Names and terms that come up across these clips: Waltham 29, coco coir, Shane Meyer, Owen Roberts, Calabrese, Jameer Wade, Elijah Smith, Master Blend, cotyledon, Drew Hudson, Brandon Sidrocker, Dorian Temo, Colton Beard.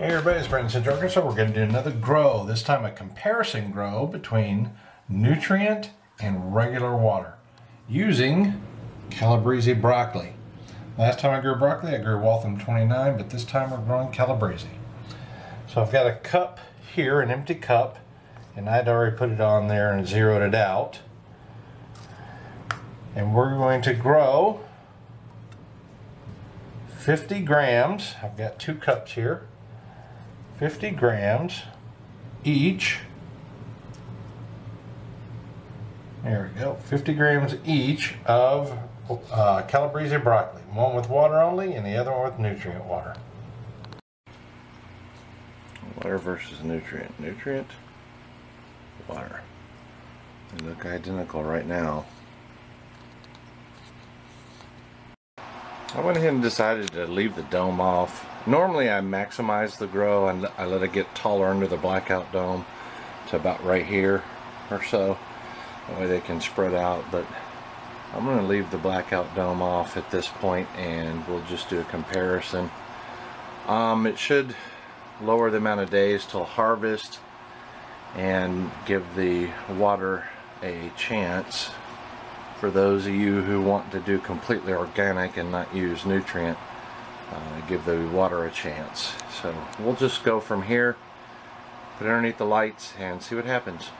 Hey everybody, it's Brandon Sidrocker, so we're going to do another grow, this time a comparison grow between nutrient and regular water using Calabrese broccoli. Last time I grew broccoli, I grew Waltham 29, but this time we're growing Calabrese. So I've got a cup here, an empty cup, and I'd already put it on there and zeroed it out. And we're going to grow 50 grams, I've got two cups here, 50 grams each, there we go, 50 grams each of Calabrese broccoli, one with water only and the other one with nutrient water. Water versus nutrient, nutrient, water. They look identical right now. I went ahead and decided to leave the dome off. Normally I maximize the grow and I let it get taller under the blackout dome to about right here or so. That way they can spread out, but I'm going to leave the blackout dome off at this point and we'll just do a comparison. It should lower the amount of days till harvest and give the water a chance. For those of you who want to do completely organic and not use nutrient, give the water a chance. So we'll just go from here, put it underneath the lights and see what happens.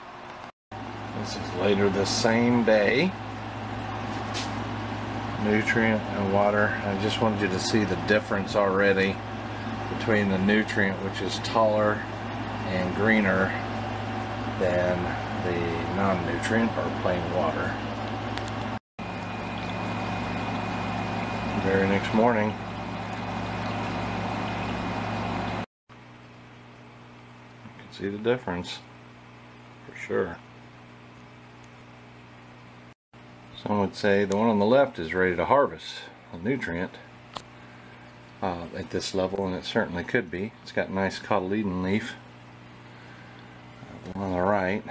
This is later the same day. Nutrient and water. I just wanted you to see the difference already between the nutrient, which is taller and greener than the non-nutrient or plain water. Very next morning. You can see the difference for sure. Some would say the one on the left is ready to harvest a nutrient at this level, and it certainly could be. It's got nice cotyledon leaf. The one on the right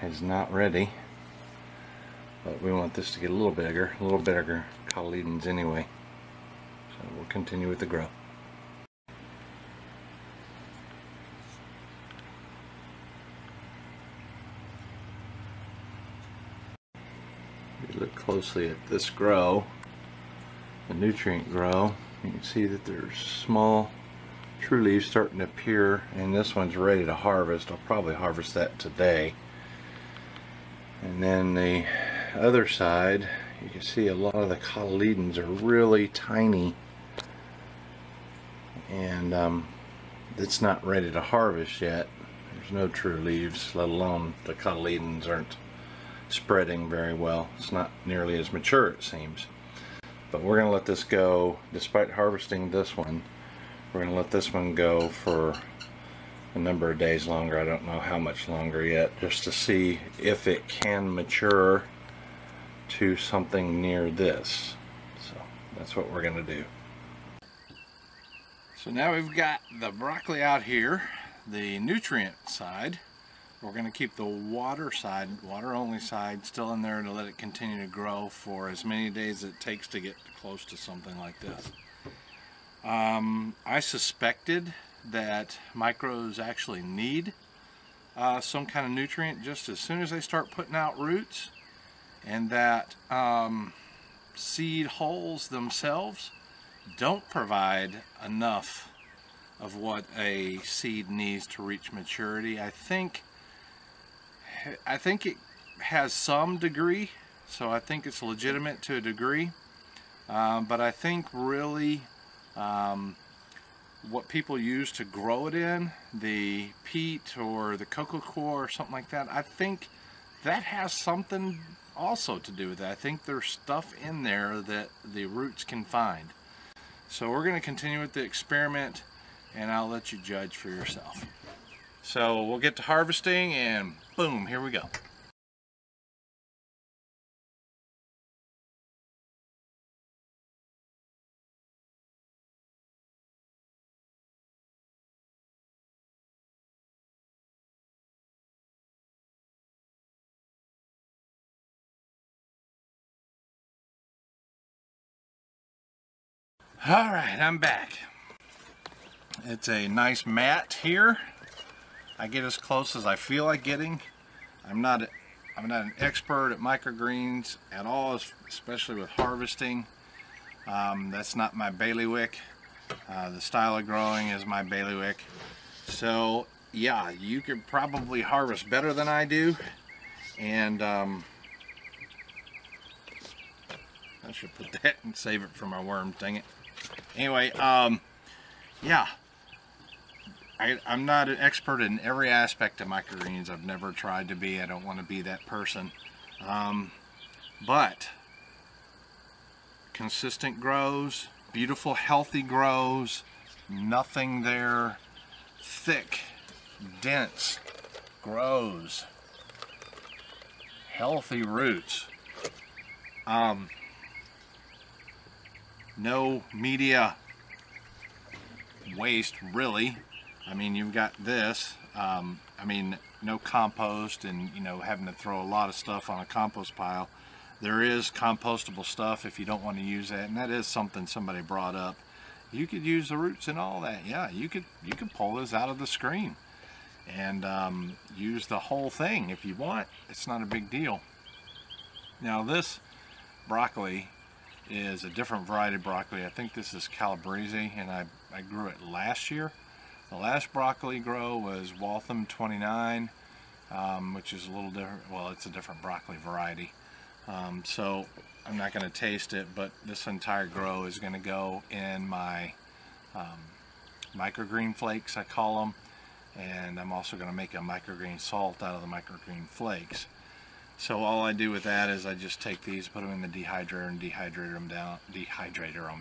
is not ready, but we want this to get a little bigger cotyledons anyway. So we'll continue with the grow. If you look closely at this grow, the nutrient grow, you can see that there's small true leaves starting to appear, and this one's ready to harvest. I'll probably harvest that today. And then the other side, you can see a lot of the cotyledons are really tiny, and it's not ready to harvest yet. There's no true leaves, let alone the cotyledons aren't spreading very well. It's not nearly as mature, it seems. But we're going to let this go. Despite harvesting this one, we're going to let this one go for a number of days longer. I don't know how much longer yet, just to see if it can mature to something near this. So that's what we're going to do. So now we've got the broccoli out here, the nutrient side. We're going to keep the water side, water only side, still in there to let it continue to grow for as many days as it takes to get close to something like this. I suspected that micros actually need some kind of nutrient just as soon as they start putting out roots, and that seed holes themselves don't provide enough of what a seed needs to reach maturity. I think it has some degree, so I think it's legitimate to a degree, but I think really what people use to grow it in, the peat or the coco coir or something like that, I think that has something also to do with that. I think there's stuff in there that the roots can find. So we're going to continue with the experiment and I'll let you judge for yourself. So we'll get to harvesting and boom, here we go. All right, I'm back. It's a nice matte here. I get as close as I feel like getting. I'm not an expert at microgreens at all, especially with harvesting. That's not my bailiwick. The style of growing is my bailiwick. So yeah, you could probably harvest better than I do, and I should put that and save it for my worm, dang it. Anyway, yeah, I'm not an expert in every aspect of microgreens. I've never tried to be. I don't want to be that person. But consistent grows, beautiful, healthy grows, nothing there, thick, dense grows, healthy roots, no media waste, really. I mean, you've got this, I mean, no compost and, you know, having to throw a lot of stuff on a compost pile. There is compostable stuff if you don't want to use that, and that is something somebody brought up. You could use the roots and all that. Yeah, you could pull this out of the screen and use the whole thing if you want. It's not a big deal. Now this broccoli is a different variety of broccoli. I think this is Calabrese, and I grew it last year. The last broccoli grow was Waltham 29, which is a little different. Well, it's a different broccoli variety. So I'm not going to taste it, but this entire grow is going to go in my microgreen flakes, I call them, and I'm also going to make a microgreen salt out of the microgreen flakes. So all I do with that is I just take these, put them in the dehydrator, and dehydrate them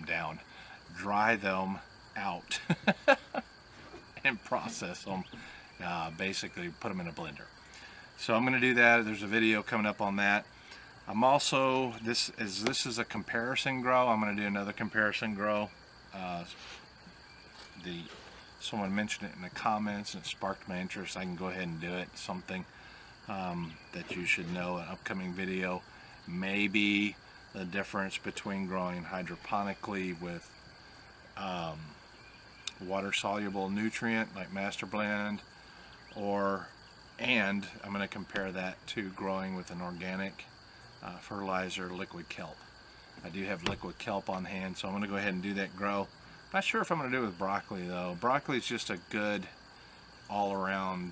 down, dry them out, and process them. Basically, put them in a blender. So I'm going to do that. There's a video coming up on that. I'm also, this is a comparison grow. I'm going to do another comparison grow. Someone mentioned it in the comments and it sparked my interest. I can go ahead and do it. Something that you should know, an upcoming video. Maybe the difference between growing hydroponically with water-soluble nutrient like Master Blend, and I'm going to compare that to growing with an organic fertilizer, liquid kelp. I do have liquid kelp on hand, so I'm going to go ahead and do that grow. Not sure if I'm going to do it with broccoli though. Broccoli is just a good all-around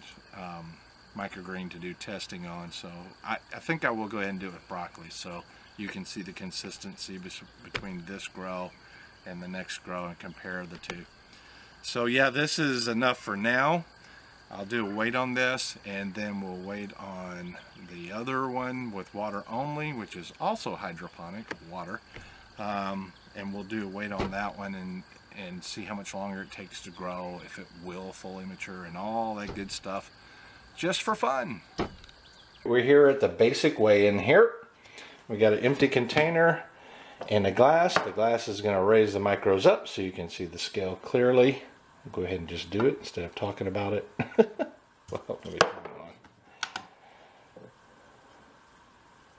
microgreen to do testing on, so I think I will go ahead and do it with broccoli, so you can see the consistency between this grow and the next grow and compare the two. So yeah, this is enough for now. I'll do a wait on this, and then we'll wait on the other one with water only, which is also hydroponic water, and we'll do a wait on that one and see how much longer it takes to grow, if it will fully mature and all that good stuff, just for fun. We're here at the basic way in here. We got an empty container and a glass. The glass is going to raise the micros up so you can see the scale clearly. I'll go ahead and just do it instead of talking about it. Well, let me turn it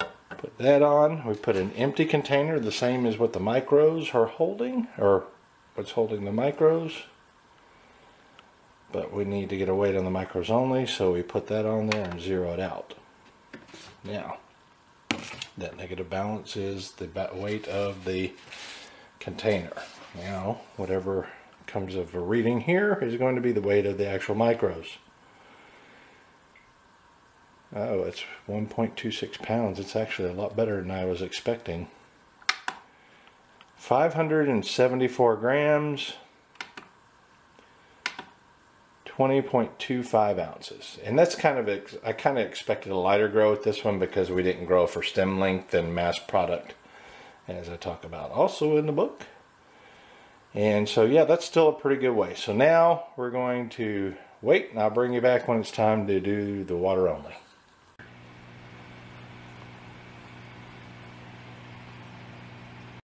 on. Put that on. We put an empty container, the same as what the micros are holding, or what's holding the micros. But we need to get a weight on the micros only, so we put that on there and zero it out. Now, that negative balance is the weight of the container. Now, whatever comes of a reading here is going to be the weight of the actual micros. Oh, it's 1.26 pounds. It's actually a lot better than I was expecting. 574 grams, 20.25 ounces. And that's kind of, I kind of expected a lighter grow with this one because we didn't grow for stem length and mass product, as I talk about also in the book. And so yeah, that's still a pretty good way. So now we're going to wait, and I'll bring you back when it's time to do the water only.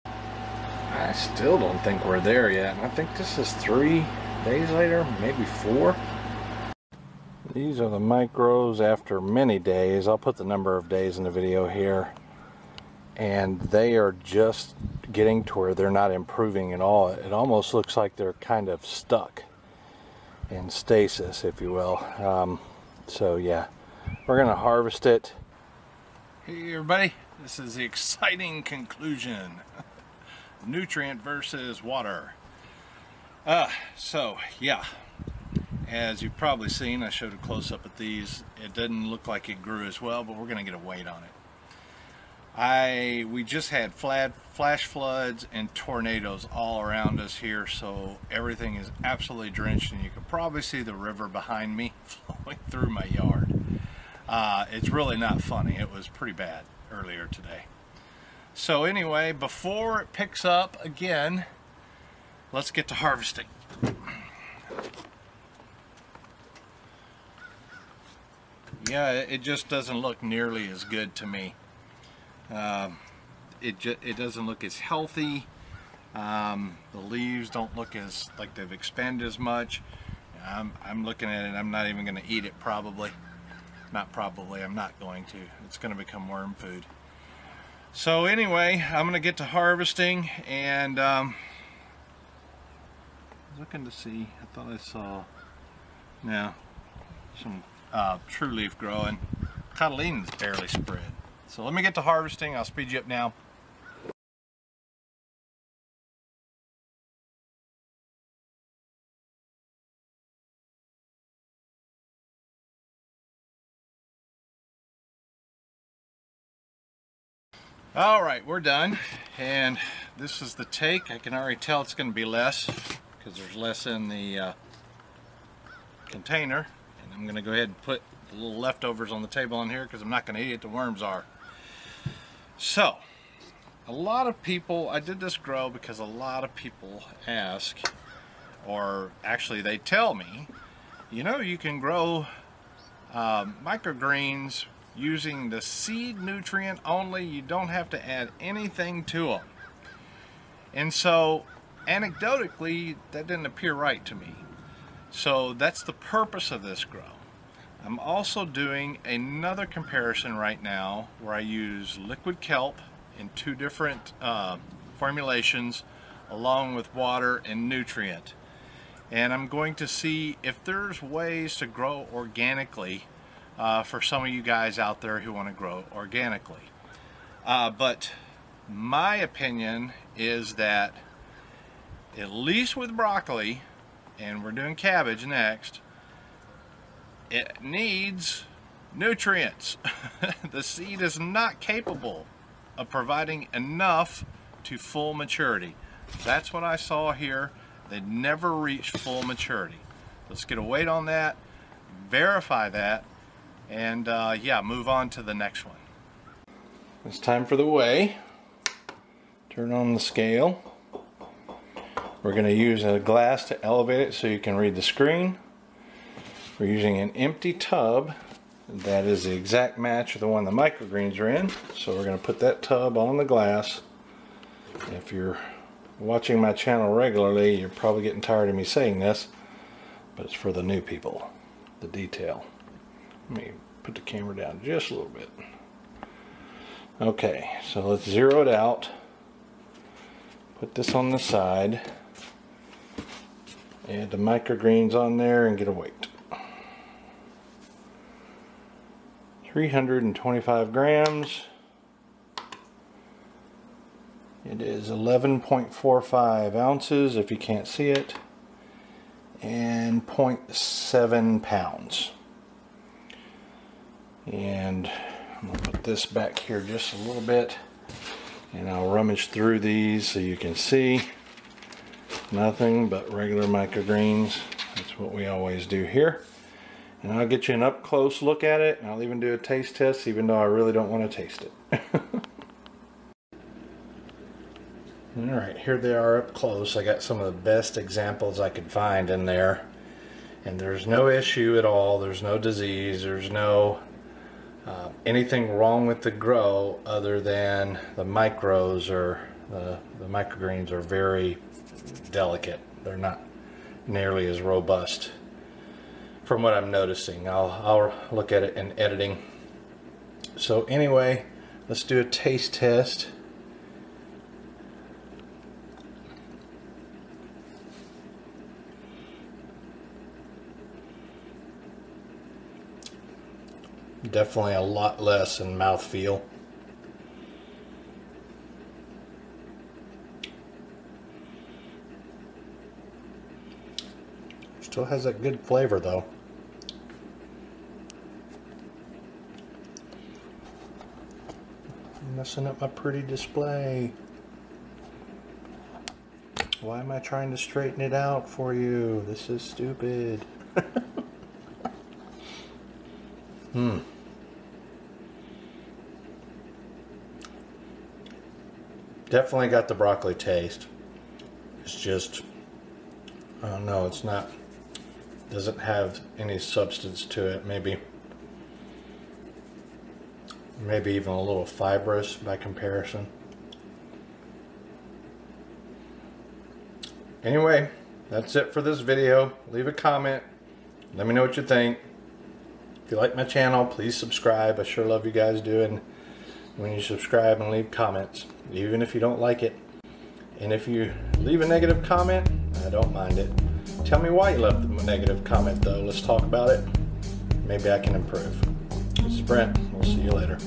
I still don't think we're there yet. I think this is 3 days later, maybe 4. These are the micros after many days. I'll put the number of days in the video here. And they are just getting to where they're not improving at all. It almost looks like they're kind of stuck. in stasis, if you will. So yeah, we're gonna harvest it. Hey everybody, this is the exciting conclusion. Nutrient versus water. So yeah, as you've probably seen, I showed a close-up at these. It doesn't look like it grew as well, but we're gonna get a weight on it. We just had flash floods and tornadoes all around us here, so everything is absolutely drenched, and you can probably see the river behind me flowing through my yard. It's really not funny. It was pretty bad earlier today. So anyway, before it picks up again, let's get to harvesting. Yeah, it just doesn't look nearly as good to me. It doesn't look as healthy. The leaves don't look as like they've expanded as much. I'm looking at it, I'm not even going to eat it probably. Not probably, I'm not going to. It's going to become worm food. So anyway, I'm going to get to harvesting, and looking to see, I thought I saw now some true leaf growing. Cotyledon's barely spread. So let me get to harvesting. I'll speed you up now. All right, we're done, and this is the take. I can already tell it's going to be less because there's less in the container, and I'm going to go ahead and put the little leftovers on the table in here because I'm not going to eat it. The worms are. So, a lot of people, I did this grow because a lot of people ask, or actually they tell me, you know, you can grow microgreens using the seed nutrient only. You don't have to add anything to them. And so, anecdotally, that didn't appear right to me. So that's the purpose of this grow. I'm also doing another comparison right now where I use liquid kelp in two different formulations along with water and nutrient. And I'm going to see if there's ways to grow organically for some of you guys out there who want to grow organically. But my opinion is that at least with broccoli, and we're doing cabbage next, it needs nutrients. The seed is not capable of providing enough to full maturity. That's what I saw here. They never reached full maturity. Let's get a weight on that, verify that, and yeah, move on to the next one. It's time for the weigh. Turn on the scale. We're going to use a glass to elevate it so you can read the screen. We're using an empty tub that is the exact match of the one the microgreens are in. So we're going to put that tub on the glass. If you're watching my channel regularly, you're probably getting tired of me saying this, but it's for the new people, the detail. Let me put the camera down just a little bit. Okay, so let's zero it out. Put this on the side. Add the microgreens on there and get a weight. 325 grams. It is 11.45 ounces if you can't see it, and 0.7 pounds. And I'm going to put this back here just a little bit, and I'll rummage through these so you can see. Nothing but regular microgreens. That's what we always do here. And I'll get you an up-close look at it, and I'll even do a taste test, even though I really don't want to taste it. Alright, here they are up close. I got some of the best examples I could find in there. And there's no issue at all. There's no disease. There's no anything wrong with the grow other than the micros, or the microgreens are very delicate. They're not nearly as robust. From what I'm noticing, I'll look at it in editing. So anyway, let's do a taste test. Definitely a lot less in mouthfeel. Still has that good flavor though. I'm messing up my pretty display. Why am I trying to straighten it out for you? This is stupid. Definitely got the broccoli taste. It's just, I don't know, it's not, doesn't have any substance to it. Maybe even a little fibrous by comparison. Anyway, that's it for this video. Leave a comment. Let me know what you think. If you like my channel, please subscribe. I sure love you guys doing when you subscribe and leave comments, even if you don't like it. And if you leave a negative comment, I don't mind it. Tell me why you left the negative comment though. Let's talk about it. Maybe I can improve. This is Brent. We'll see you later.